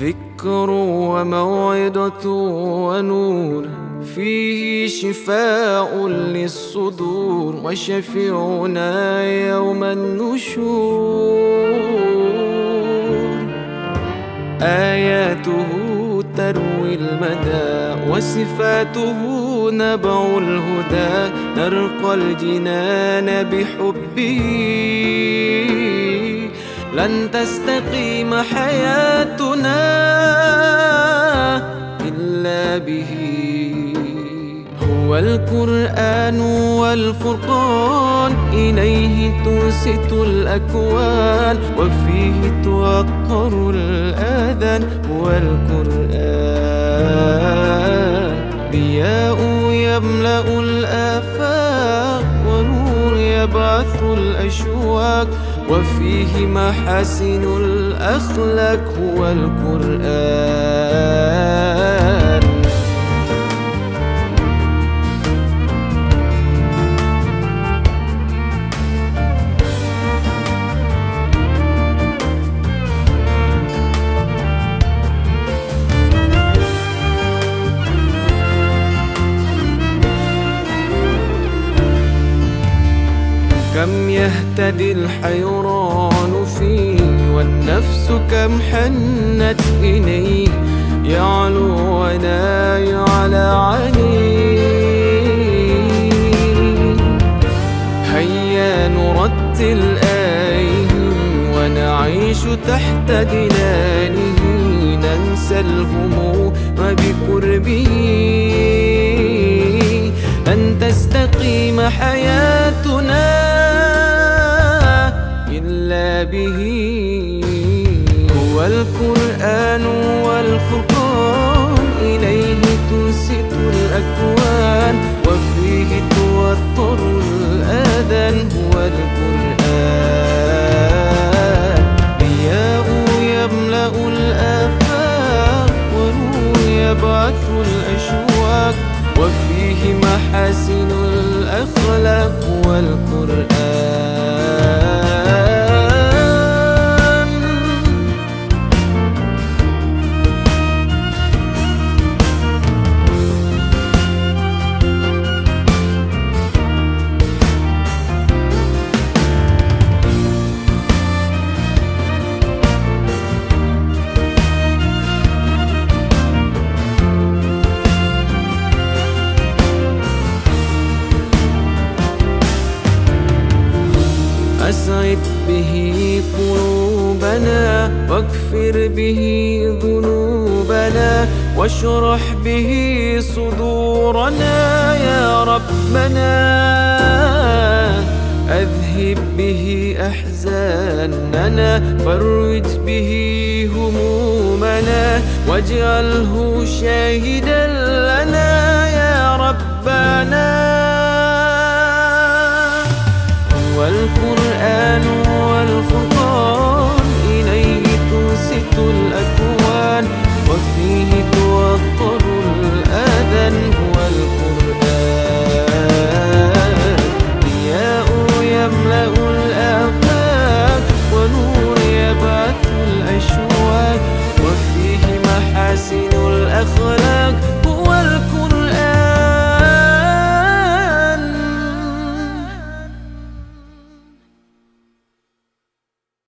ذكر وموعظة ونور، فيه شفاء للصدور وشفيعنا يوم النشور. آياته تروي المدى وصفاته نبع الهدى، نرقى الجنان بحبه، لن تستقيم حياتنا إلا به. هو القرآن والفرقان، إليه تنصت الأكوان، وفيه توقر الآذان. هو القرآن ضياء يملأ الآفاق، ونور يبعث الأشواق، وفيه محاسن الأخلاق. هو القرآن. كم يهتدي الحيران فيه، والنفس كم حنت إليه، يعلو ولا يعلى عليه. هيا نرتل آيهم ونعيش تحت دلانه، ننسى الهموم بقربه، أن تستقيم حياتنا إلا به. هو القرآن والفرقان، إليه تنصت الأكوان، وفيه توتر الآذان. هو القرآن ضياء يملأ الآفاق، ونور يبعث الأشواق، وفيه محاسن الأخلاق. هو القرآن. أسعد به قلوبنا، واكفر به ذنوبنا، واشرح به صدورنا يا ربنا. أذهب به أحزاننا، فرج به همومنا، واجعله شاهدا لنا يا ربنا. والقرآن والفرقان